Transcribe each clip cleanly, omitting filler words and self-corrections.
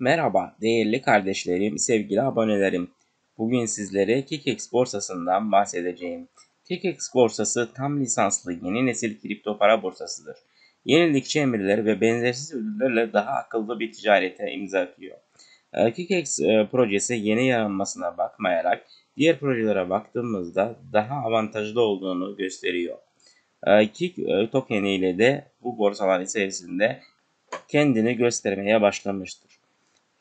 Merhaba değerli kardeşlerim, sevgili abonelerim. Bugün sizlere KickEX borsasından bahsedeceğim. KickEX borsası tam lisanslı yeni nesil kripto para borsasıdır. Yenilikçi emirler ve benzersiz ödüllerle daha akıllı bir ticarete imza atıyor. KickEX projesi yeni yaranmasına bakmayarak diğer projelere baktığımızda daha avantajlı olduğunu gösteriyor. Kick Token ile de bu borsalar içerisinde kendini göstermeye başlamıştır.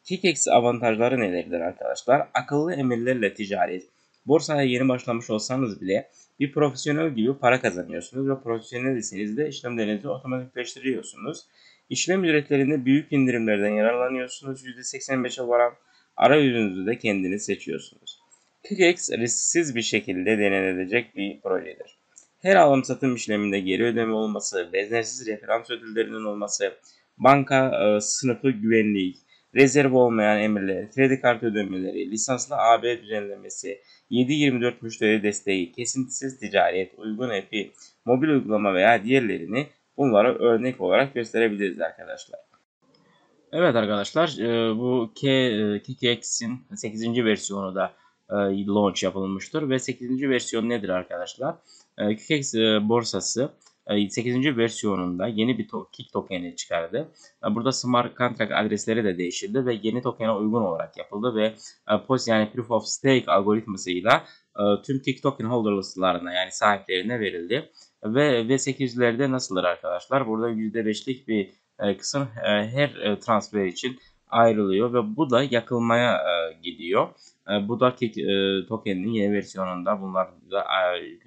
KickEX avantajları nelerdir arkadaşlar? Akıllı emirlerle ticaret. Borsaya yeni başlamış olsanız bile bir profesyonel gibi para kazanıyorsunuz ve profesyonel iseniz de işlemlerinizi otomatikleştiriyorsunuz. İşlem ücretlerinde büyük indirimlerden yararlanıyorsunuz. %85'e varan arayüzünüzü de kendiniz seçiyorsunuz. KickEX risksiz bir şekilde denenebilecek bir projedir. Her alım satım işleminde geri ödeme olması, benzersiz referans ödüllerinin olması, banka sınıfı güvenliği, rezerv olmayan emirler, kredi kartı ödemeleri, lisanslı AB düzenlemesi, 7/24 müşteri desteği, kesintisiz ticaret, uygun API, mobil uygulama veya diğerlerini bunlara örnek olarak gösterebiliriz arkadaşlar. Evet arkadaşlar, bu KickEX'in 8. versiyonu da launch yapılmıştır ve 8. versiyon nedir arkadaşlar? KickEX borsası 8. versiyonunda yeni bir Kick Token'i çıkardı. Burada smart contract adresleri de değiştirdi ve yeni tokene uygun olarak yapıldı ve POS yani Proof of Stake algoritmasıyla tüm Kick Token holderlarına yani sahiplerine verildi. Ve V800'lerde nasıldır arkadaşlar? Burada %5'lik bir kısım her transfer için ayrılıyor ve bu da yakılmaya gidiyor. Bu da Kick Token'in yeni versiyonunda bunlar da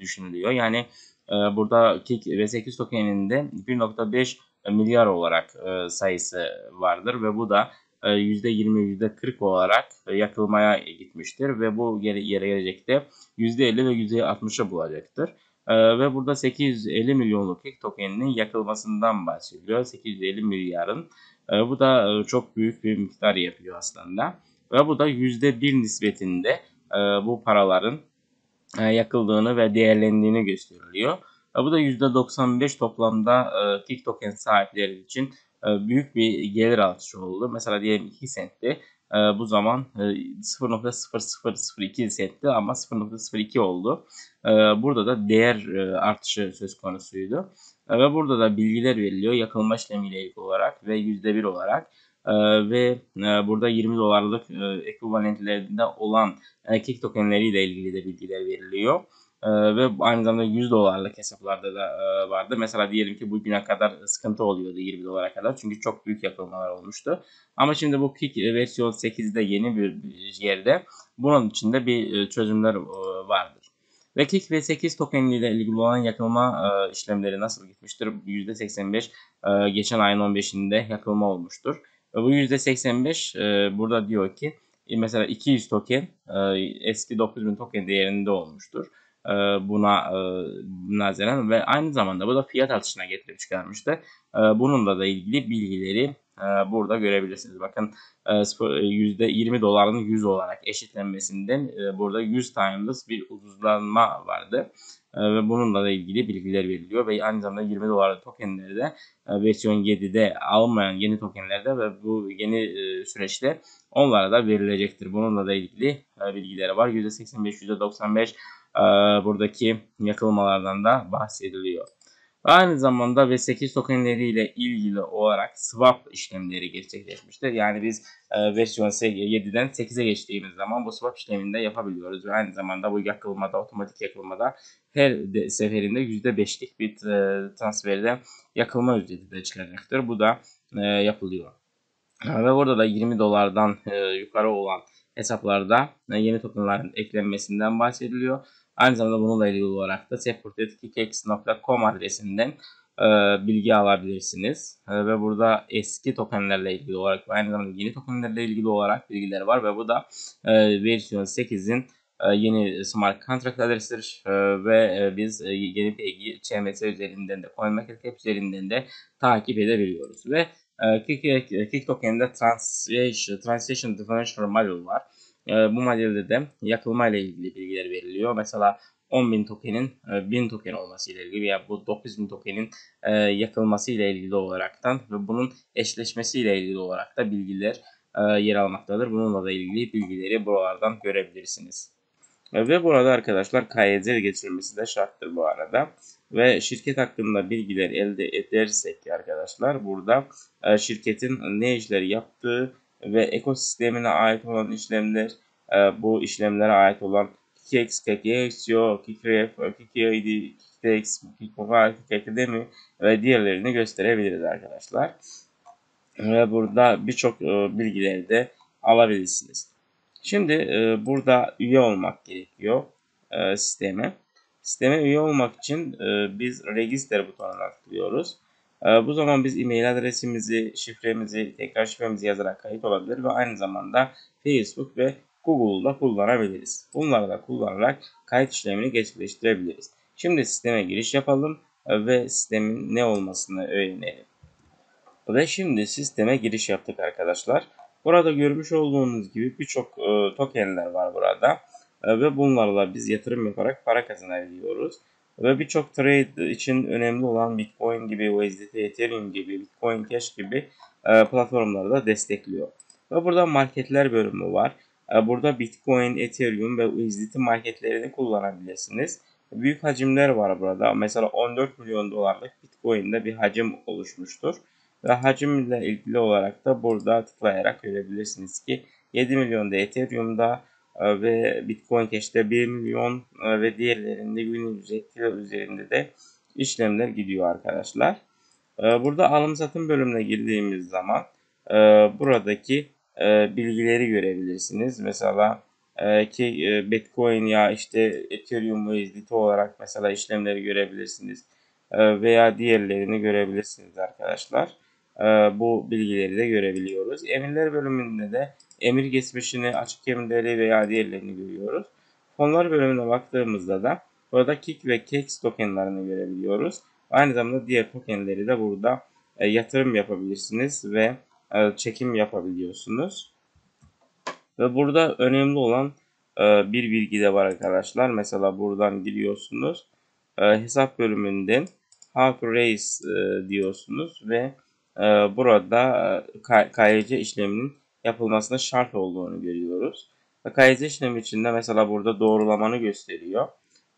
düşünülüyor. Yani burada Kick V8 tokeninde 1.5 milyar olarak sayısı vardır ve bu da %20, %40 olarak yakılmaya gitmiştir ve bu yere gelecekte %50 ve %60'a bulacaktır. Ve burada 850 milyonluk Kick tokeninin yakılmasından bahsediliyor. 850 milyarın. Bu da çok büyük bir miktar yapıyor aslında. Ve bu da %1 nispetinde bu paraların yakıldığını ve değerlendiğini gösteriliyor. Bu da %95 toplamda Kick Token sahipleri için büyük bir gelir artışı oldu. Mesela diyelim 2 sentti. Bu zaman 0.0002 sentti ama 0.02 oldu. Burada da değer artışı söz konusuydu. Ve burada da bilgiler veriliyor yakılma işlemiyle ilgili olarak ve %1 olarak. Ve burada 20 dolarlık ekvivalentlerinde olan Kick tokenleriyle ilgili de bilgiler veriliyor. Ve aynı zamanda 100 dolarlık hesaplarda da vardı. Mesela diyelim ki bugüne kadar sıkıntı oluyordu 20 dolara kadar. Çünkü çok büyük yakılmalar olmuştu. Ama şimdi bu Kick versiyon 8'de yeni bir yerde bunun içinde bir çözümler vardır. Ve Kick V8 tokeniyle ilgili olan yakılma işlemleri nasıl gitmiştir? %85 geçen ayın 15'inde yakılma olmuştur. Bu %85 burada diyor ki mesela 200 token eski 9000 token değerinde olmuştur buna nazaran ve aynı zamanda bu da fiyat artışına getirip çıkarmıştı. Bununla da ilgili bilgileri burada görebilirsiniz. Bakın %20 doların 100 olarak eşitlenmesinden burada 100 times bir uzlanma vardı. Ve bununla da ilgili bilgiler veriliyor ve aynı zamanda 20 dolarlık tokenleri de versiyon 7'de almayan yeni tokenlerde ve bu yeni süreçte onlara da verilecektir. Bununla da ilgili bilgileri var. %85, %95 buradaki yakılmalardan da bahsediliyor. Aynı zamanda V8 tokenleriyle ilgili olarak swap işlemleri gerçekleşmiştir. Yani biz versiyon 7'den 8'e geçtiğimiz zaman bu swap işlemini de yapabiliyoruz. Ve aynı zamanda bu yakılmada, otomatik yakılmada her seferinde %5'lik bir transferde yakılma ücreti de çıkacaktır. Bu da yapılıyor. Ve burada da 20 dolardan yukarı olan hesaplarda yeni tokenların eklenmesinden bahsediliyor. Aynı zamanda bununla ilgili olarak da KickEX.com adresinden bilgi alabilirsiniz. Ve burada eski tokenlerle ilgili olarak ve aynı zamanda yeni tokenlerle ilgili olarak bilgiler var. Ve bu da versiyon 8'in yeni smart contract adresidir. Ve biz yeni bilgi CMS üzerinden de CoinMarketCap üzerinden de takip edebiliyoruz. Ve Kick Token'de Transaction Differential Model var. Bu modelde de yakılma ile ilgili bilgiler veriliyor. Mesela 10.000 tokenin 1000 token olması ile ilgili veya bu 9.000 tokenin yakılması ile ilgili olaraktan ve bunun eşleşmesi ile ilgili olarak da bilgiler yer almaktadır. Bununla da ilgili bilgileri buralardan görebilirsiniz. Ve burada arkadaşlar KYC geçirmesi de şarttır bu arada. Ve şirket hakkında bilgiler elde edersek arkadaşlar burada şirketin ne işleri yaptığı ve ekosistemine ait olan işlemler, bu işlemlere ait olan KickEX, KICO, KREP, KIDI, KDEX, Kick Mobile, Kick KADEMI ve diğerlerini gösterebiliriz arkadaşlar. Ve burada birçok bilgileri de alabilirsiniz. Şimdi burada üye olmak gerekiyor sisteme. Sisteme üye olmak için biz register butonuna tıklıyoruz. Bu zaman biz e-mail adresimizi, şifremizi, tekrar şifremizi yazarak kayıt olabilir ve aynı zamanda Facebook ve Google'da kullanabiliriz. Bunları da kullanarak kayıt işlemini gerçekleştirebiliriz. Şimdi sisteme giriş yapalım ve sistemin ne olmasını öğrenelim. Ve şimdi sisteme giriş yaptık arkadaşlar. Burada görmüş olduğunuz gibi birçok tokenler var burada. Ve bunlarla biz yatırım yaparak para kazanabiliyoruz. Ve birçok trade için önemli olan Bitcoin gibi, USDT, Ethereum gibi, Bitcoin Cash gibi platformları da destekliyor. Ve burada marketler bölümü var. Burada Bitcoin, Ethereum ve USDT marketlerini kullanabilirsiniz. Büyük hacimler var burada. Mesela 14 milyon dolarlık Bitcoin'de bir hacim oluşmuştur. Ve hacimle ilgili olarak da burada tıklayarak görebilirsiniz ki 7 milyon da Ethereum'da ve Bitcoin Cash'te 1 milyon ve diğerlerinde günlük ücretler üzerinde de işlemler gidiyor arkadaşlar. Burada alım satım bölümüne girdiğimiz zaman buradaki bilgileri görebilirsiniz. Mesela ki Bitcoin ya işte Ethereum USDT olarak mesela işlemleri görebilirsiniz veya diğerlerini görebilirsiniz arkadaşlar. Bu bilgileri de görebiliyoruz. Emirler bölümünde de emir geçmişini, açık emirleri veya diğerlerini görüyoruz. Fonlar bölümüne baktığımızda da burada KICK ve KEX tokenlarını görebiliyoruz. Aynı zamanda diğer tokenleri de burada yatırım yapabilirsiniz ve çekim yapabiliyorsunuz. Ve burada önemli olan bir bilgi de var arkadaşlar. Mesela buradan giriyorsunuz. Hesap bölümünden How to Raise diyorsunuz ve burada KYC işleminin yapılmasına şart olduğunu görüyoruz. KYC işlemi içinde mesela burada doğrulamanı gösteriyor.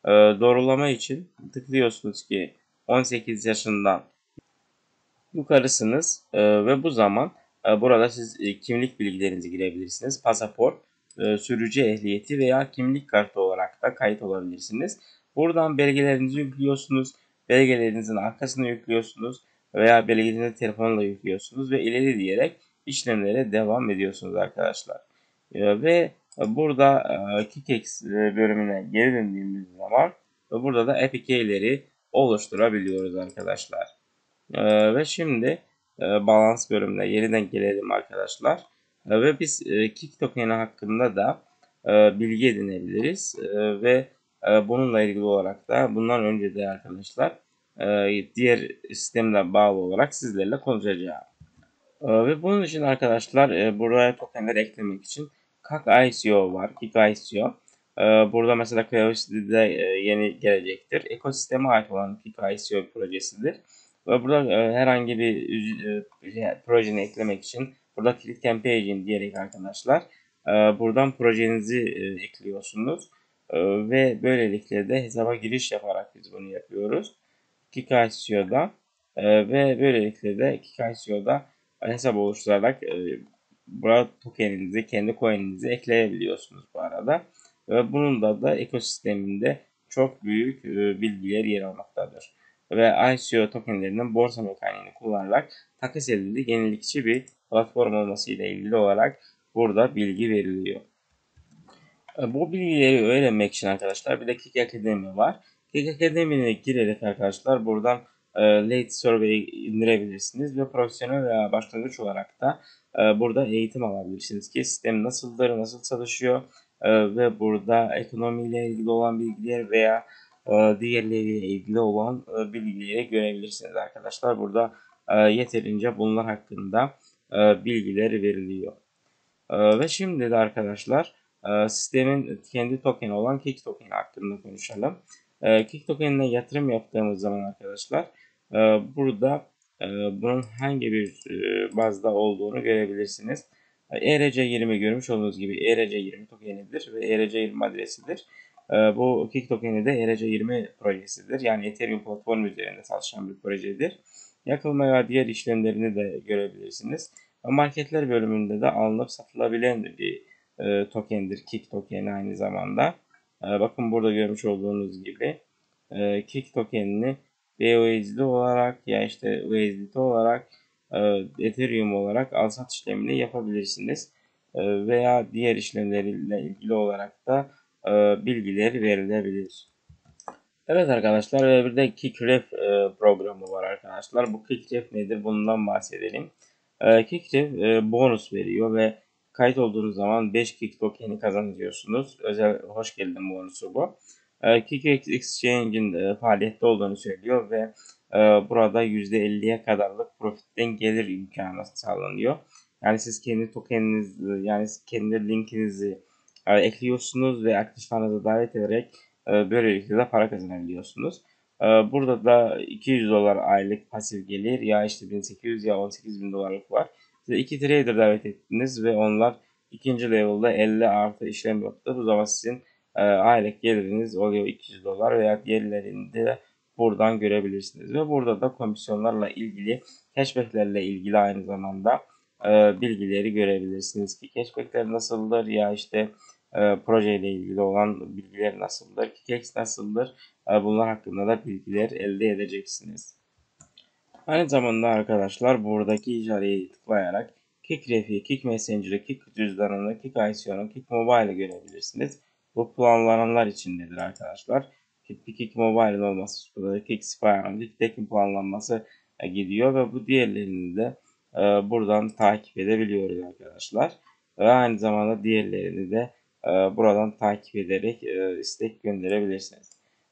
Doğrulama için tıklıyorsunuz ki 18 yaşından yukarısınız ve bu zaman burada siz kimlik bilgilerinizi girebilirsiniz. Pasaport, sürücü ehliyeti veya kimlik kartı olarak da kayıt olabilirsiniz. Buradan belgelerinizi yüklüyorsunuz. Belgelerinizin arkasına yüklüyorsunuz veya belgelerinizi telefonla yüklüyorsunuz ve ileri diyerek işlemlere devam ediyorsunuz arkadaşlar. Ve burada KickEX bölümüne geri döndüğümüz zaman burada da APK'leri oluşturabiliyoruz arkadaşlar. Ve şimdi balans bölümüne yeniden gelelim arkadaşlar. Ve biz Kick Token hakkında da bilgi edinebiliriz. Ve bununla ilgili olarak da bundan önce de arkadaşlar diğer sistemle bağlı olarak sizlerle konuşacağım. Ve bunun için arkadaşlar buraya tokenler eklemek için KICO var. KICO. Burada mesela KICO'da yeni gelecektir. Ekosisteme ait olan KICO projesidir. Ve burada herhangi bir projeni eklemek için burada Click Campaign diyerek arkadaşlar buradan projenizi ekliyorsunuz. Ve böylelikle de hesaba giriş yaparak biz bunu yapıyoruz. KickEX'da ve böylelikle de KickEX'da hesap oluşturarak burada tokeninizi, kendi coin'inizi ekleyebiliyorsunuz bu arada. Ve bunun da ekosisteminde çok büyük bilgiler yer almaktadır. Ve ICO tokenlerinin borsa mekaniğini kullanarak takas edildiği yenilikçi bir platform olması ile ilgili olarak burada bilgi veriliyor. Bu bilgileri öğrenmek için arkadaşlar bir de Kick Akademi var. Kick Akademi'ne girerek arkadaşlar buradan Late Survey'i indirebilirsiniz ve profesyonel veya başlangıç olarak da burada eğitim alabilirsiniz ki sistem nasıldır, nasıl çalışıyor ve burada ekonomiyle ilgili olan bilgiler veya diğerleriyle ilgili olan bilgileri görebilirsiniz arkadaşlar. Burada yeterince bunlar hakkında bilgiler veriliyor. Ve şimdi de arkadaşlar sistemin kendi tokeni olan Kick Token hakkında konuşalım. Kick Token'ine yatırım yaptığımız zaman arkadaşlar burada bunun hangi bir bazda olduğunu görebilirsiniz. ERC20 görmüş olduğunuz gibi ERC20 tokenidir ve ERC20 adresidir. Bu Kick Token'i de ERC20 projesidir. Yani Ethereum platformu üzerinde çalışan bir projedir. Yakılma ve diğer işlemlerini de görebilirsiniz. Marketler bölümünde de alınıp satılabilen bir tokendir. Kick Token'i aynı zamanda. Bakın burada görmüş olduğunuz gibi Kick Token'ini BUSD olarak ya işte USDT olarak Ethereum olarak al-sat işlemini yapabilirsiniz. Veya diğer işlemleriyle ilgili olarak da bilgileri verilebilir. Evet arkadaşlar, ve bir de KickRef programı var arkadaşlar. Bu KickRef nedir? Bundan bahsedelim. KickRef bonus veriyor ve kayıt olduğunuz zaman 5 Kick Token'i kazanıyorsunuz. Özel hoş geldin bonusu bu. KickEX Exchange'in faaliyette olduğunu söylüyor ve burada %50'ye kadarlık profitten gelir imkanı sağlanıyor. Yani siz kendi tokeniniz, yani kendi linkinizi ekliyorsunuz ve aktiflerinizi davet ederek böylelikle de para kazanabiliyorsunuz. Burada da $200 aylık pasif gelir ya işte 1800 ya 18.000 dolarlık var. Size 2 trader davet ettiniz ve onlar ikinci level'da 50 artı işlem yaptı. Bu zaman sizin aylık geliriniz oluyor $200 veya diğerlerini de buradan görebilirsiniz. Ve burada da komisyonlarla ilgili, cashbacklerle ilgili aynı zamanda bilgileri görebilirsiniz ki cashbackler nasıldır ya işte projeyle ilgili olan bilgiler nasıldır, KEX nasıldır, bunlar hakkında da bilgiler elde edeceksiniz. Aynı zamanda arkadaşlar buradaki icareyi tıklayarak KickRef'i, Kick Messenger'ı, Kick cüzdanını, KICIO'nun, Kick Mobile'ı görebilirsiniz. Bu planlananlar için nedir arkadaşlar? Kick Mobile'ın olması, Kick Spy'ın, Kick Token planlanması gidiyor ve bu diğerlerini de buradan takip edebiliyoruz arkadaşlar. Ve aynı zamanda diğerlerini de buradan takip ederek istek gönderebilirsiniz.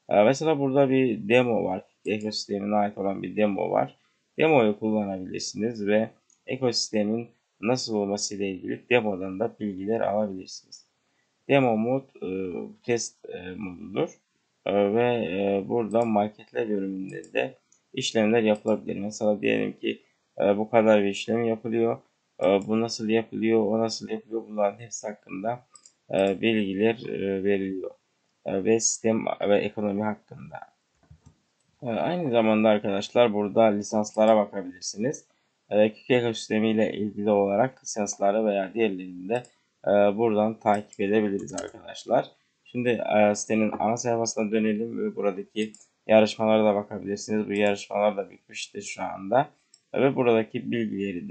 Mesela burada bir demo var. Ekosistemine ait olan bir demo var. Demoyu kullanabilirsiniz ve ekosistemin nasıl olması ile ilgili demodan da bilgiler alabilirsiniz. Demo mod test modudur. Ve burada marketler bölümünde de işlemler yapılabilir. Mesela diyelim ki bu kadar bir işlem yapılıyor. Bu nasıl yapılıyor, o nasıl yapılıyor, bunların hepsi hakkında bilgiler veriliyor. Ve sistem ve ekonomi hakkında. Aynı zamanda arkadaşlar burada lisanslara bakabilirsiniz. KickEX ekosistemi ile ilgili olarak lisansları veya diğerlerini de buradan takip edebiliriz arkadaşlar. Şimdi sitenin ana sayfasına dönelim ve buradaki yarışmalara da bakabilirsiniz. Bu yarışmalar da bitmiştir şu anda. Ve buradaki bilgileri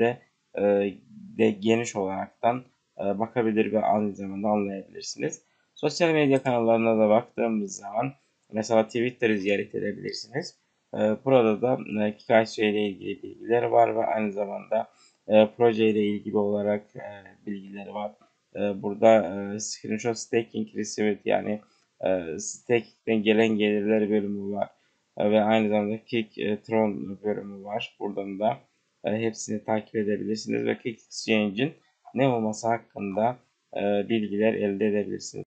de geniş olaraktan bakabilir ve aynı zamanda anlayabilirsiniz. Sosyal medya kanallarına da baktığımız zaman mesela Twitter'ı ziyaret edebilirsiniz. Burada da KICI ile ilgili bilgiler var ve aynı zamanda proje ile ilgili olarak bilgiler var. Burada screenshot staking receipt yani staking'den gelen gelirler bölümü var. Ve aynı zamanda Kicktron bölümü var. Buradan da hepsini takip edebilirsiniz ve Kick Exchange'in ne olması hakkında bilgiler elde edebilirsiniz.